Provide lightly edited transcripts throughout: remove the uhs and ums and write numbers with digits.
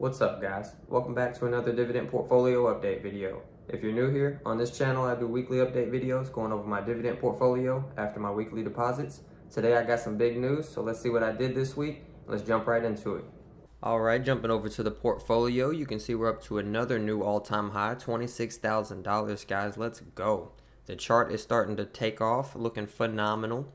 What's up, guys? Welcome back to another dividend portfolio update video. If you're new here, on this channel I do weekly update videos going over my dividend portfolio after my weekly deposits. Today I got some big news, so let's see what I did this week. Let's jump right into it. Alright, jumping over to the portfolio, you can see we're up to another new all-time high, $26,000, guys. Let's go. The chart is starting to take off, looking phenomenal.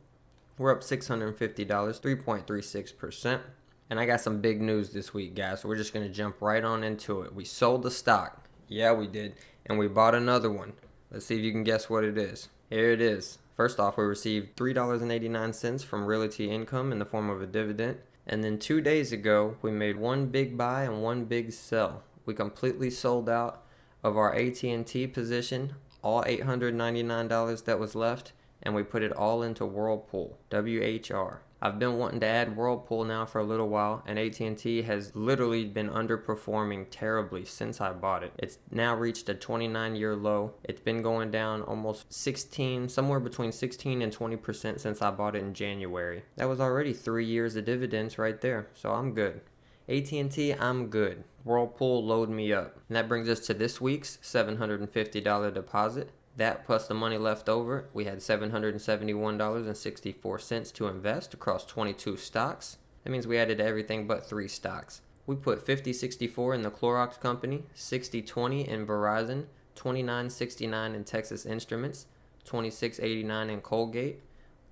We're up $650, 3.36%. And I got some big news this week, guys, so we're just going to jump right on into it. We sold the stock. Yeah, we did. And we bought another one. Let's see if you can guess what it is. Here it is. First off, we received $3.89 from Realty Income in the form of a dividend. And then 2 days ago, we made one big buy and one big sell. We completely sold out of our AT&T position, all $899 that was left, and we put it all into Whirlpool, WHR. I've been wanting to add Whirlpool now for a little while, and AT&T has literally been underperforming terribly since I bought it. It's now reached a 29-year low. It's been going down almost 16, somewhere between 16 and 20% since I bought it in January. That was already 3 years of dividends right there, so I'm good. AT&T, I'm good. Whirlpool, load me up. And that brings us to this week's $750 deposit. That plus the money left over, we had $771.64 to invest across 22 stocks. That means we added everything but 3 stocks. We put 50-64 in the Clorox Company, 60-20 in Verizon, 29-69 in Texas Instruments, 26-89 in Colgate,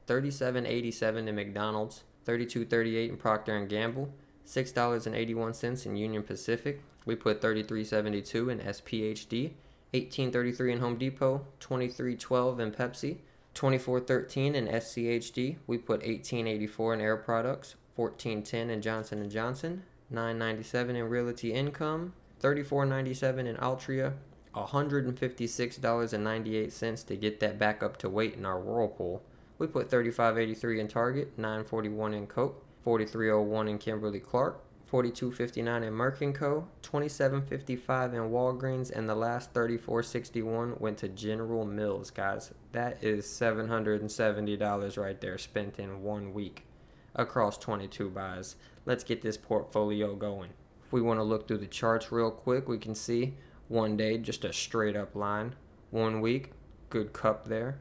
37-87 in McDonald's, 32-38 in Procter & Gamble, $6.81 in Union Pacific. We put 33-72 in SPHD, 18.33 in Home Depot, 23.12 in Pepsi, 24.13 in SCHD. We put 18.84 in Air Products, 14.10 in Johnson & Johnson, 9.97 in Realty Income, 34.97 in Altria, $156.98 to get that back up to weight in our Whirlpool. We put 35.83 in Target, 9.41 in Coke, 43.01 in Kimberly Clark, 42.59 in Merck Co., 27.55 in Walgreens, and the last 34.61 went to General Mills, guys. That is $770 right there spent in 1 week across 22 buys. Let's get this portfolio going. If we want to look through the charts real quick, we can see 1 day, just a straight up line. 1 week, good cup there.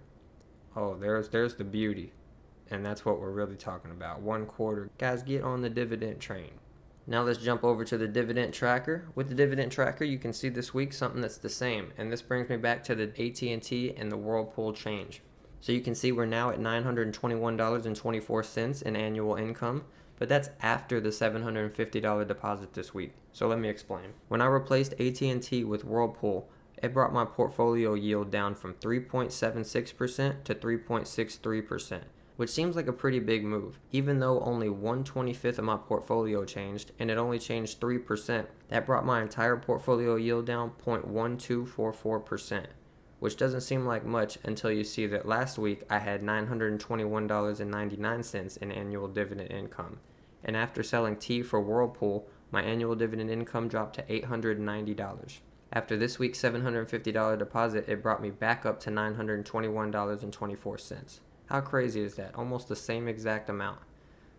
Oh, there's the beauty. And that's what we're really talking about. 1 quarter. Guys, get on the dividend train. Now let's jump over to the dividend tracker. With the dividend tracker, you can see this week something that's the same, and this brings me back to the AT&T and the Whirlpool change. So you can see we're now at $921.24 in annual income, but that's after the $750 deposit this week. So let me explain. When I replaced AT&T with Whirlpool, it brought my portfolio yield down from 3.76% to 3.63%. which seems like a pretty big move. Even though only 1/25th of my portfolio changed, and it only changed 3%, that brought my entire portfolio yield down 0.1244%, which doesn't seem like much until you see that last week I had $921.99 in annual dividend income. And after selling tea for Whirlpool, my annual dividend income dropped to $890. After this week's $750 deposit, it brought me back up to $921.24. How crazy is that? Almost the same exact amount.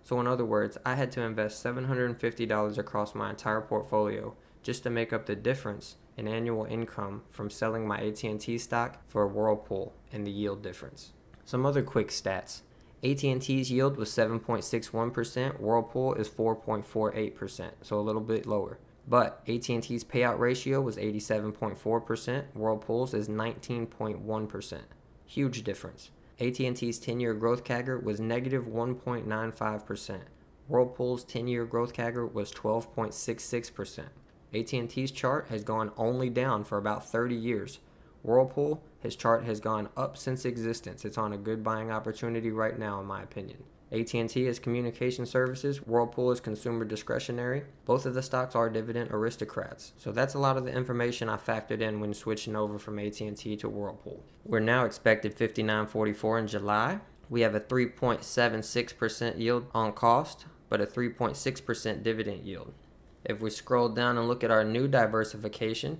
So in other words, I had to invest $750 across my entire portfolio just to make up the difference in annual income from selling my AT&T stock for Whirlpool and the yield difference. Some other quick stats. AT&T's yield was 7.61%, Whirlpool is 4.48%, so a little bit lower. But AT&T's payout ratio was 87.4%, Whirlpool's is 19.1%. Huge difference. AT&T's 10-year growth CAGR was negative 1.95%. Whirlpool's 10-year growth CAGR was 12.66%. AT&T's chart has gone only down for about 30 years. Whirlpool, his chart has gone up since existence. It's on a good buying opportunity right now, in my opinion. AT&T is communication services. Whirlpool is consumer discretionary. Both of the stocks are dividend aristocrats. So that's a lot of the information I factored in when switching over from AT&T to Whirlpool. We're now expected $59.44 in July. We have a 3.76% yield on cost, but a 3.6% dividend yield. If we scroll down and look at our new diversification,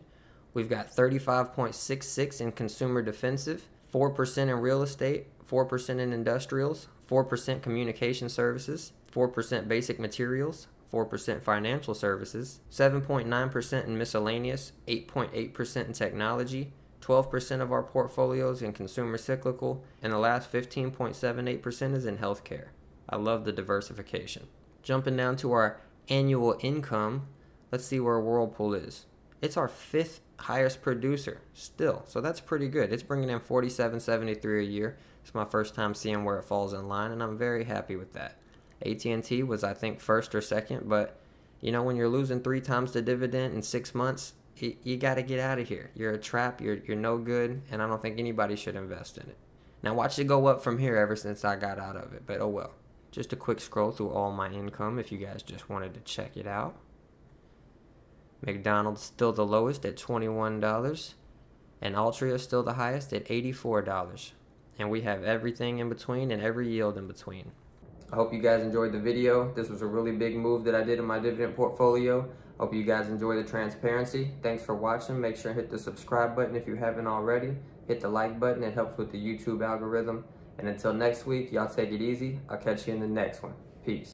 we've got 35.66 in consumer defensive, 4% in real estate, 4% in industrials, 4% communication services, 4% basic materials, 4% financial services, 7.9% in miscellaneous, 8.8% in technology, 12% of our portfolios in consumer cyclical, and the last 15.78% is in healthcare. I love the diversification. Jumping down to our annual income, let's see where Whirlpool is. It's our 5th highest producer still, so that's pretty good. It's bringing in $47.73 a year. It's my first time seeing where it falls in line, and I'm very happy with that. AT&T was, I think, 1st or 2nd, but you know, when you're losing 3 times the dividend in 6 months, you got to get out of here. You're a trap. You're no good, and I don't think anybody should invest in it. Now watch it go up from here ever since I got out of it, but oh well. Just a quick scroll through all my income if you guys just wanted to check it out. McDonald's still the lowest at $21, and Altria still the highest at $84. And we have everything in between and every yield in between. I hope you guys enjoyed the video. This was a really big move that I did in my dividend portfolio. Hope you guys enjoy the transparency. Thanks for watching. Make sure to hit the subscribe button if you haven't already. Hit the like button. It helps with the YouTube algorithm. And until next week, y'all take it easy. I'll catch you in the next one. Peace.